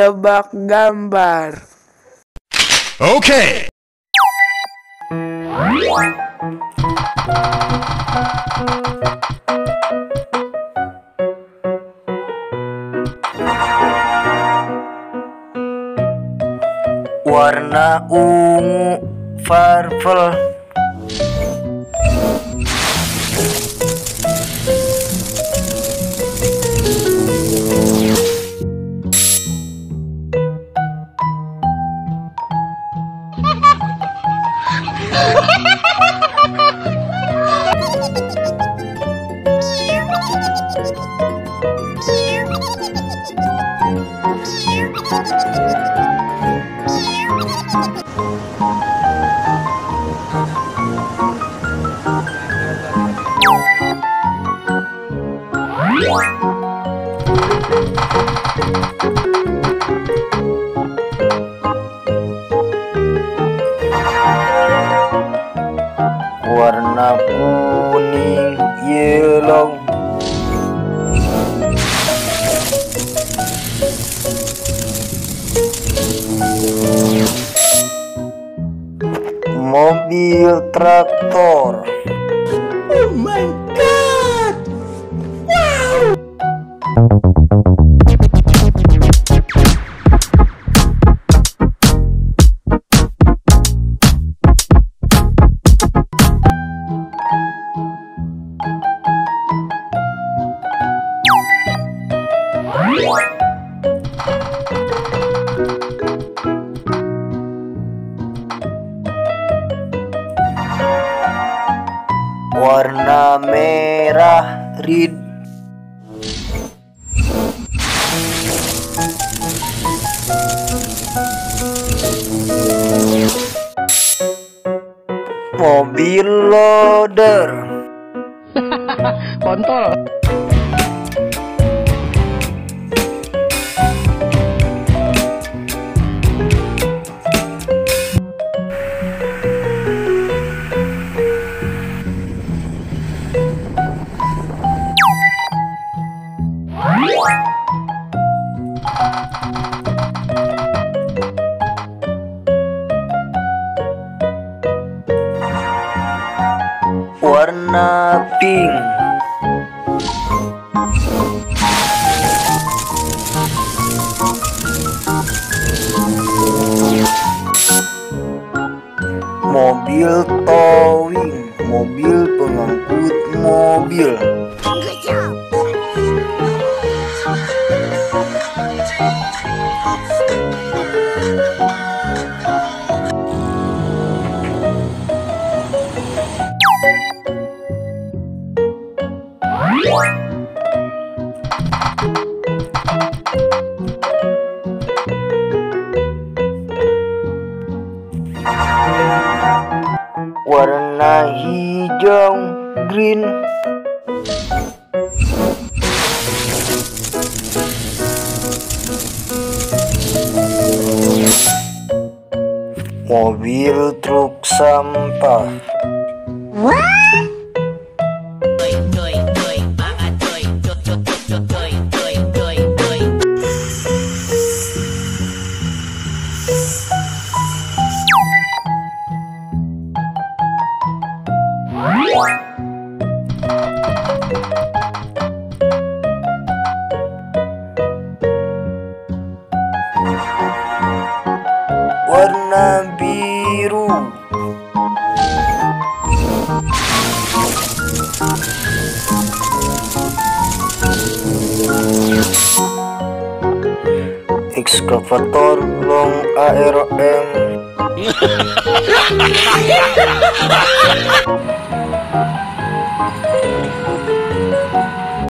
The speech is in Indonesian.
tebak gambar. Oke. Warna ungu purple. Warna kuning yellow. Mobil traktor. Oh my god, wow. Warna merah red. Mobil loader. Kontol. Warna pink. Mobil towing. Mobil pengangkut mobil. Warna hijau green. Mobil truk sampah. What? Warna biru. Excavator long ARM.